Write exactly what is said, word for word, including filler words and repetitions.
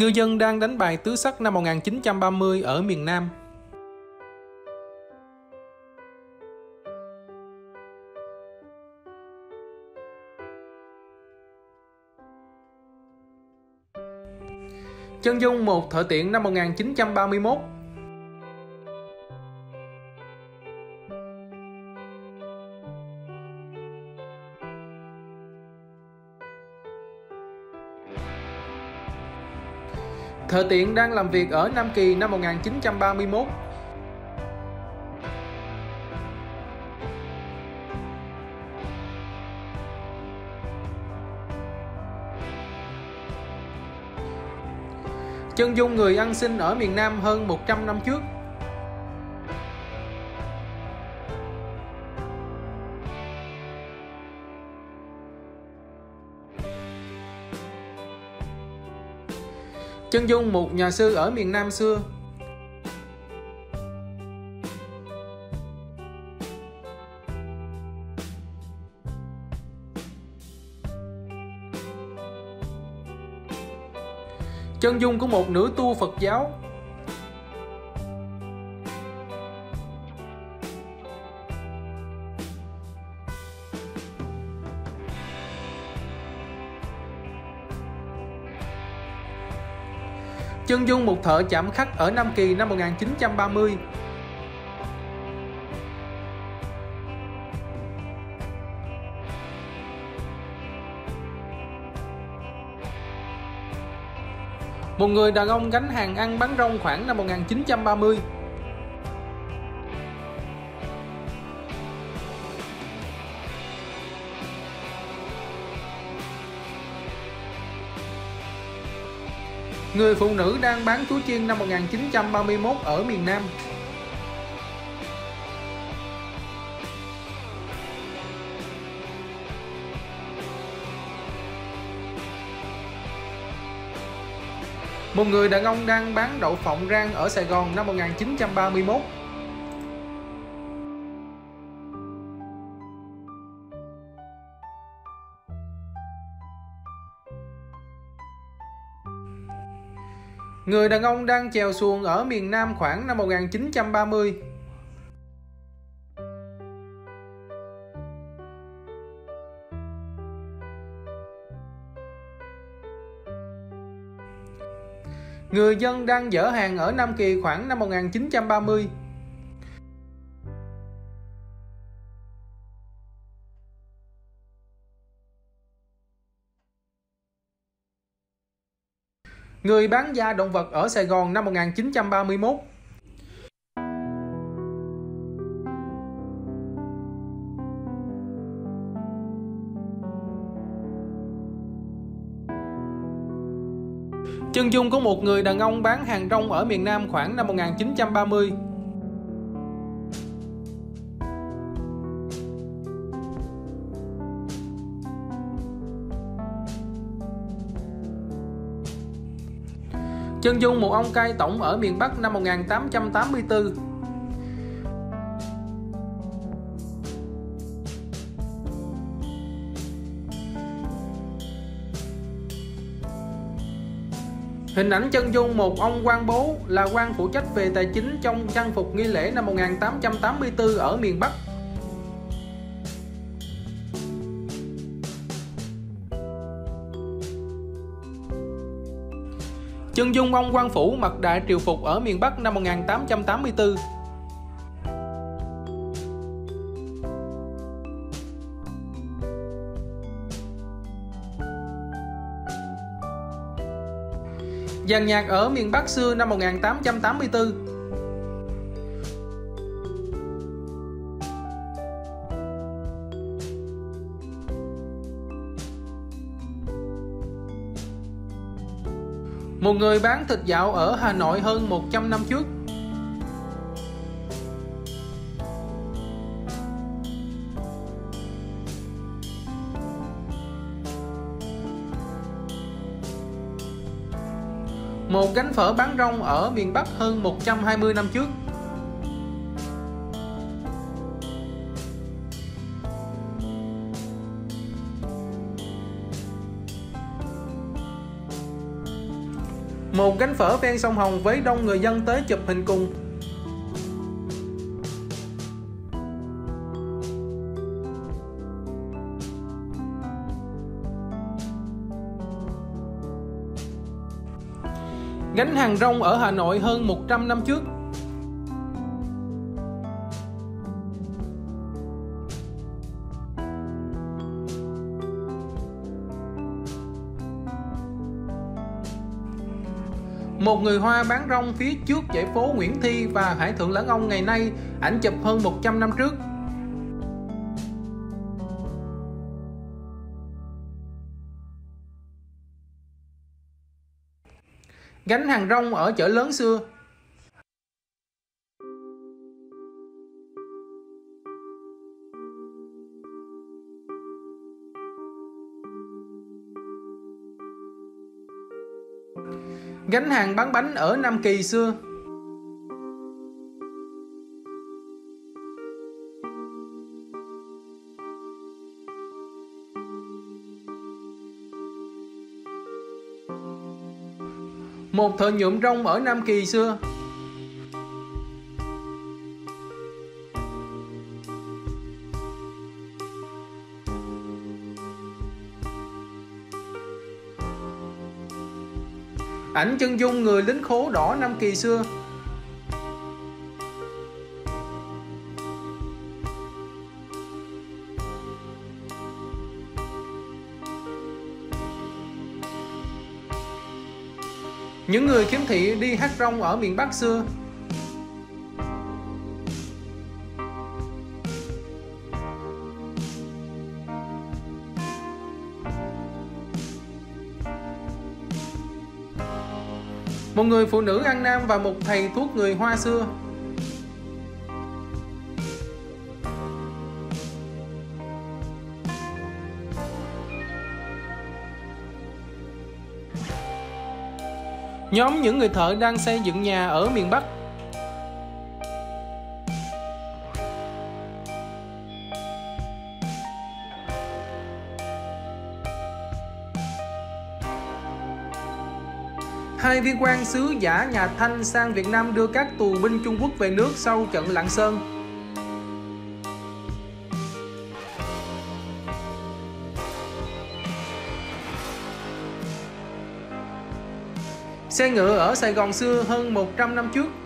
Ngư dân đang đánh bài tứ sắc năm một nghìn chín trăm ba mươi ở miền Nam. Chân dung một thợ tiện năm một nghìn chín trăm ba mươi mốt. Thợ tiện đang làm việc ở Nam Kỳ năm một nghìn chín trăm ba mươi mốt. Chân dung người ăn xin ở miền Nam hơn một trăm năm trước. Chân dung một nhà sư ở miền Nam xưa. Chân dung của một nữ tu Phật giáo. Chân dung một thợ chạm khắc ở Nam Kỳ năm một nghìn chín trăm ba mươi. Một người đàn ông gánh hàng ăn bán rong khoảng năm một nghìn chín trăm ba mươi. Người phụ nữ đang bán túi chiên năm một nghìn chín trăm ba mươi mốt ở miền Nam. Một người đàn ông đang bán đậu phộng rang ở Sài Gòn năm một nghìn chín trăm ba mươi mốt. Người đàn ông đang chèo xuồng ở miền Nam khoảng năm một nghìn chín trăm ba mươi. Người dân đang dỡ hàng ở Nam Kỳ khoảng năm một nghìn chín trăm ba mươi. Người bán da động vật ở Sài Gòn năm một nghìn chín trăm ba mươi mốt. Chân dung của một người đàn ông bán hàng rong ở miền Nam khoảng năm một nghìn chín trăm ba mươi. Chân dung một ông cai tổng ở miền Bắc năm một nghìn tám trăm tám mươi tư. Hình ảnh chân dung một ông quan bố là quan phụ trách về tài chính trong trang phục nghi lễ năm một nghìn tám trăm tám mươi tư ở miền Bắc. Chân dung ông quan phủ mặc đại triều phục ở miền Bắc năm một nghìn tám trăm tám mươi tư. Dàn nhạc ở miền Bắc xưa năm một nghìn tám trăm tám mươi tư. Một người bán thịt dạo ở Hà Nội hơn một trăm năm trước. Một gánh phở bán rong ở miền Bắc hơn một trăm hai mươi năm trước. một gánh phở ven sông Hồng với đông người dân tới chụp hình cùng. Gánh hàng rong ở Hà Nội hơn một trăm năm trước. Một người Hoa bán rong phía trước dãy phố Nguyễn Thi và Hải Thượng Lãn Ông ngày nay, ảnh chụp hơn một trăm năm trước. Gánh hàng rong ở chợ lớn xưa. Gánh hàng bán bánh ở Nam Kỳ xưa. Một thợ nhuộm rong ở Nam Kỳ xưa. Ảnh chân dung người lính khố đỏ Nam Kỳ xưa. Những người khiếm thị đi hát rong ở miền Bắc xưa. Một người phụ nữ An Nam và một thầy thuốc người Hoa xưa. Nhóm những người thợ đang xây dựng nhà ở miền Bắc. Hai viên quan sứ giả nhà Thanh sang Việt Nam đưa các tù binh Trung Quốc về nước sau trận Lạng Sơn. Xe ngựa ở Sài Gòn xưa hơn một trăm năm trước.